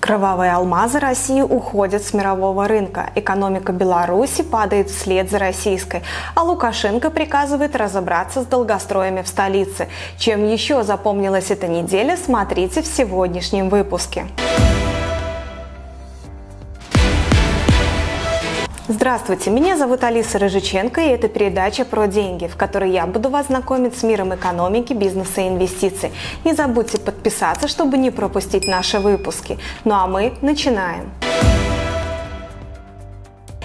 Кровавые алмазы России уходят с мирового рынка. Экономика Беларуси падает вслед за российской. А Лукашенко приказывает разобраться с долгостроями в столице. Чем еще запомнилась эта неделя, смотрите в сегодняшнем выпуске. Здравствуйте, меня зовут Алиса Рыжиченко, и это передача про деньги, в которой я буду вас знакомить с миром экономики, бизнеса и инвестиций. Не забудьте подписаться, чтобы не пропустить наши выпуски. Ну а мы начинаем.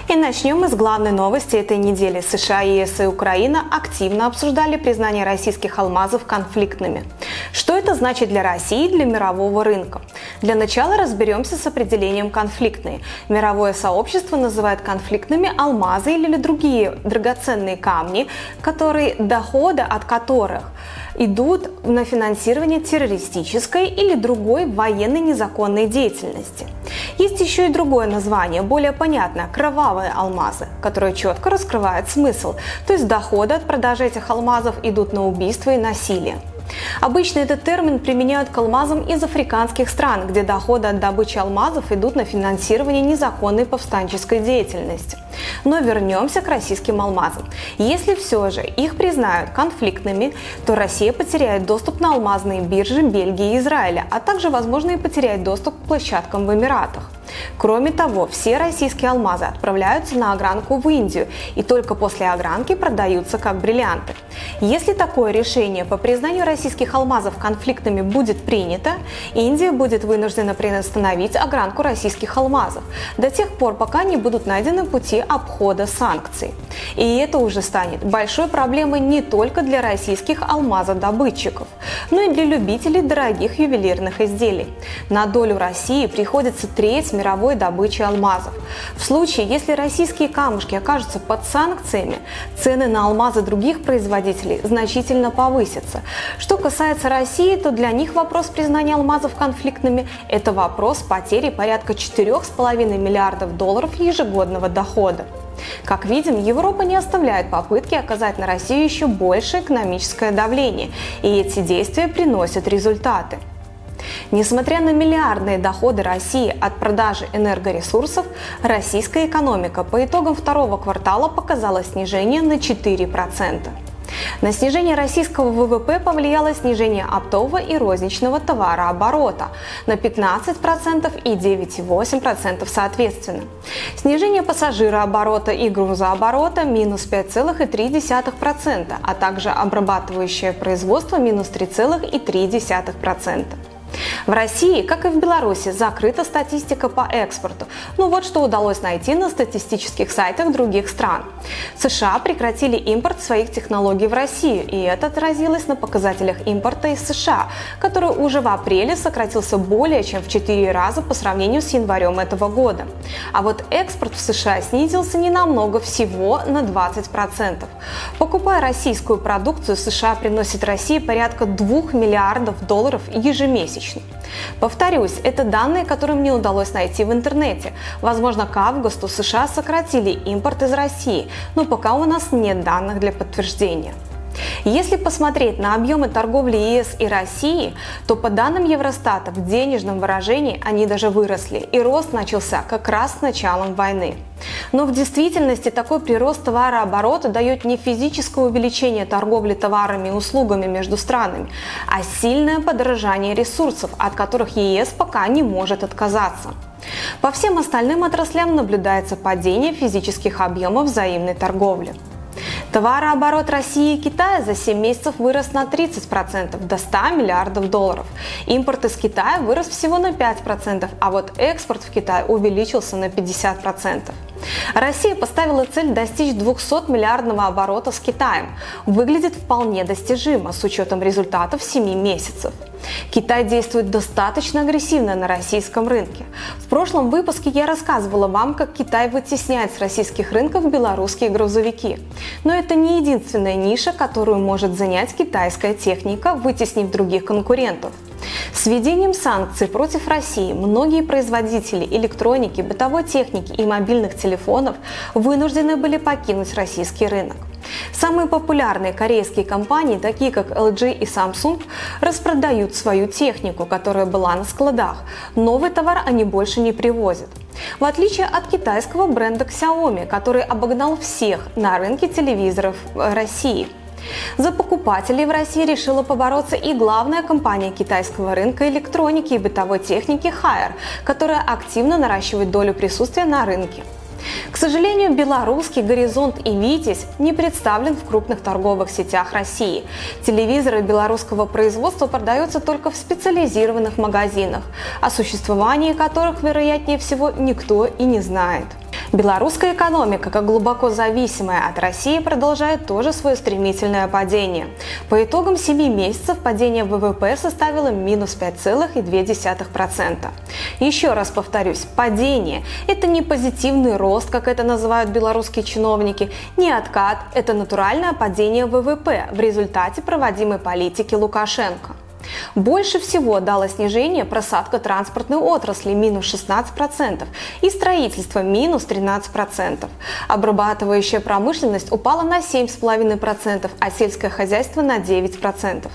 И начнем мы с главной новости этой недели. США, ЕС и Украина активно обсуждали признание российских алмазов конфликтными. Что это значит для России и для мирового рынка? Для начала разберемся с определением «конфликтные». Мировое сообщество называет конфликтными алмазы или другие драгоценные камни, которые, доходы от которых идут на финансирование террористической или другой военной незаконной деятельности. Есть еще и другое название, более понятное – кровавые алмазы, которые четко раскрывают смысл, то есть доходы от продажи этих алмазов идут на убийство и насилие. Обычно этот термин применяют к алмазам из африканских стран, где доходы от добычи алмазов идут на финансирование незаконной повстанческой деятельности. Но вернемся к российским алмазам. Если все же их признают конфликтными, то Россия потеряет доступ на алмазные биржи Бельгии и Израиля, а также, возможно, и потеряет доступ к площадкам в Эмиратах. Кроме того, все российские алмазы отправляются на огранку в Индию и только после огранки продаются как бриллианты. Если такое решение по признанию российских алмазов конфликтными будет принято, Индия будет вынуждена приостановить огранку российских алмазов до тех пор, пока не будут найдены пути обхода санкций. И это уже станет большой проблемой не только для российских алмазодобытчиков, но и для любителей дорогих ювелирных изделий. На долю России приходится треть мировой добычи алмазов. В случае, если российские камушки окажутся под санкциями, цены на алмазы других производителей значительно повысятся. Что касается России, то для них вопрос признания алмазов конфликтными – это вопрос потери порядка 4,5 миллиардов долларов ежегодного дохода. Как видим, Европа не оставляет попытки оказать на Россию еще больше экономическое давление, и эти действия приносят результаты. Несмотря на миллиардные доходы России от продажи энергоресурсов, российская экономика по итогам второго квартала показала снижение на 4%. На снижение российского ВВП повлияло снижение оптового и розничного товарооборота на 15% и 9,8% соответственно. Снижение пассажирооборота и грузооборота – минус 5,3%, а также обрабатывающее производство – минус 3,3%. В России, как и в Беларуси, закрыта статистика по экспорту. Ну вот что удалось найти на статистических сайтах других стран. США прекратили импорт своих технологий в Россию, и это отразилось на показателях импорта из США, который уже в апреле сократился более чем в 4 раза по сравнению с январем этого года. А вот экспорт в США снизился ненамного, всего на 20%. Покупая российскую продукцию, США приносит России порядка 2 миллиардов долларов ежемесячно. Повторюсь, это данные, которые мне удалось найти в интернете. Возможно, к августу США сократили импорт из России, но пока у нас нет данных для подтверждения. Если посмотреть на объемы торговли ЕС и России, то по данным Евростата в денежном выражении они даже выросли, и рост начался как раз с началом войны. Но в действительности такой прирост товарооборота дает не физическое увеличение торговли товарами и услугами между странами, а сильное подорожание ресурсов, от которых ЕС пока не может отказаться. По всем остальным отраслям наблюдается падение физических объемов взаимной торговли. Товарооборот России и Китая за 7 месяцев вырос на 30% до 100 миллиардов долларов. Импорт из Китая вырос всего на 5%, а вот экспорт в Китай увеличился на 50%. Россия поставила цель достичь 200-миллиардного оборота с Китаем. Выглядит вполне достижимо с учетом результатов 7 месяцев. Китай действует достаточно агрессивно на российском рынке. В прошлом выпуске я рассказывала вам, как Китай вытесняет с российских рынков белорусские грузовики. Но это не единственная ниша, которую может занять китайская техника, вытеснив других конкурентов. С введением санкций против России многие производители электроники, бытовой техники и мобильных телефонов вынуждены были покинуть российский рынок. Самые популярные корейские компании, такие как LG и Samsung, распродают свою технику, которая была на складах. Новый товар они больше не привозят. В отличие от китайского бренда Xiaomi, который обогнал всех на рынке телевизоров России. За покупателей в России решила побороться и главная компания китайского рынка электроники и бытовой техники Haier, которая активно наращивает долю присутствия на рынке. К сожалению, белорусский «Горизонт» и «Витязь» не представлен в крупных торговых сетях России. Телевизоры белорусского производства продаются только в специализированных магазинах, о существовании которых, вероятнее всего, никто и не знает. Белорусская экономика, как глубоко зависимая от России, продолжает тоже свое стремительное падение. По итогам 7 месяцев падение ВВП составило минус 5,2%. Еще раз повторюсь, падение – это не позитивный рост, как это называют белорусские чиновники, не откат – это натуральное падение ВВП в результате проводимой политики Лукашенко. Больше всего дало снижение просадка транспортной отрасли – минус 16% и строительство – минус 13%. Обрабатывающая промышленность упала на 7,5%, а сельское хозяйство – на 9%.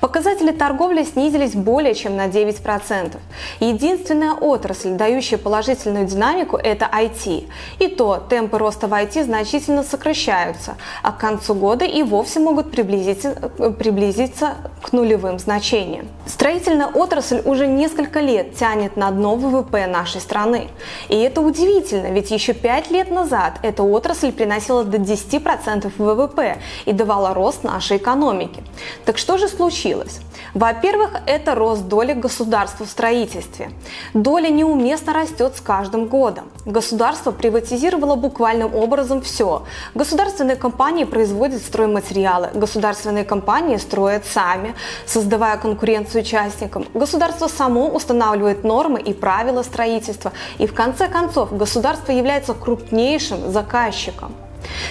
Показатели торговли снизились более чем на 9%. Единственная отрасль, дающая положительную динамику, это IT. И то темпы роста в IT значительно сокращаются, а к концу года и вовсе могут приблизиться к нулевым значениям. Строительная отрасль уже несколько лет тянет на дно ВВП нашей страны. И это удивительно, ведь еще 5 лет назад эта отрасль приносила до 10% ВВП и давала рост нашей экономике. Так что же случилось? Во-первых, это рост доли государства в строительстве. Доля неуместно растет с каждым годом. Государство приватизировало буквальным образом все. Государственные компании производят стройматериалы, государственные компании строят сами, создавая конкуренцию участникам. Государство само устанавливает нормы и правила строительства, и в конце концов государство является крупнейшим заказчиком.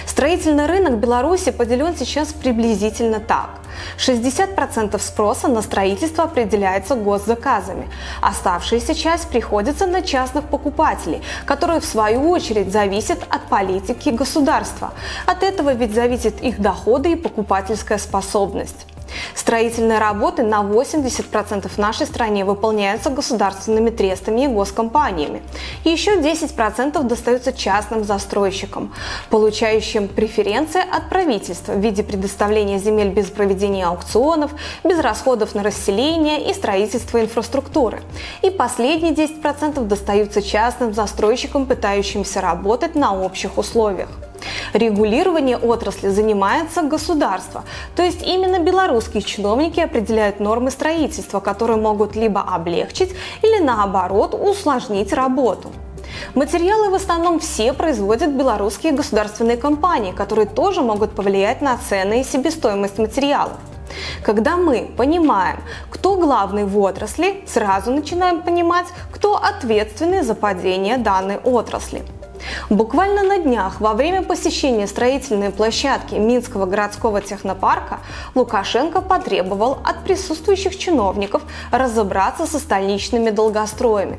Строительный рынок Беларуси поделен сейчас приблизительно так. 60% спроса на строительство определяется госзаказами. Оставшаяся часть приходится на частных покупателей, которые в свою очередь зависят от политики государства. От этого ведь зависят их доходы и покупательская способность. Строительные работы на 80% в нашей стране выполняются государственными трестами и госкомпаниями. Еще 10% достаются частным застройщикам, получающим преференции от правительства в виде предоставления земель без проведения аукционов, без расходов на расселение и строительство инфраструктуры. И последние 10% достаются частным застройщикам, пытающимся работать на общих условиях. Регулирование отрасли занимается государство, то есть именно белорусские чиновники определяют нормы строительства, которые могут либо облегчить или наоборот усложнить работу. Материалы в основном все производят белорусские государственные компании, которые тоже могут повлиять на цены и себестоимость материалов. Когда мы понимаем, кто главный в отрасли, сразу начинаем понимать, кто ответственный за падение данной отрасли. Буквально на днях во время посещения строительной площадки Минского городского технопарка Лукашенко потребовал от присутствующих чиновников разобраться со столичными долгостроями.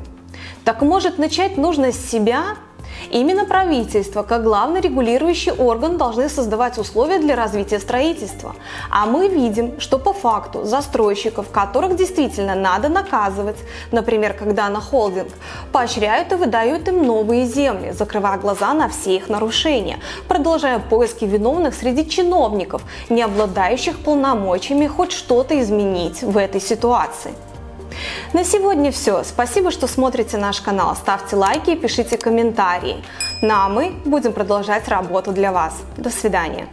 Так может, начать нужно с себя? Именно правительство, как главный регулирующий орган, должны создавать условия для развития строительства. А мы видим, что по факту застройщиков, которых действительно надо наказывать, например, как Дана Холдинг, поощряют и выдают им новые земли, закрывая глаза на все их нарушения, продолжая поиски виновных среди чиновников, не обладающих полномочиями хоть что-то изменить в этой ситуации. На сегодня все. Спасибо, что смотрите наш канал. Ставьте лайки и пишите комментарии. Ну а мы будем продолжать работу для вас. До свидания.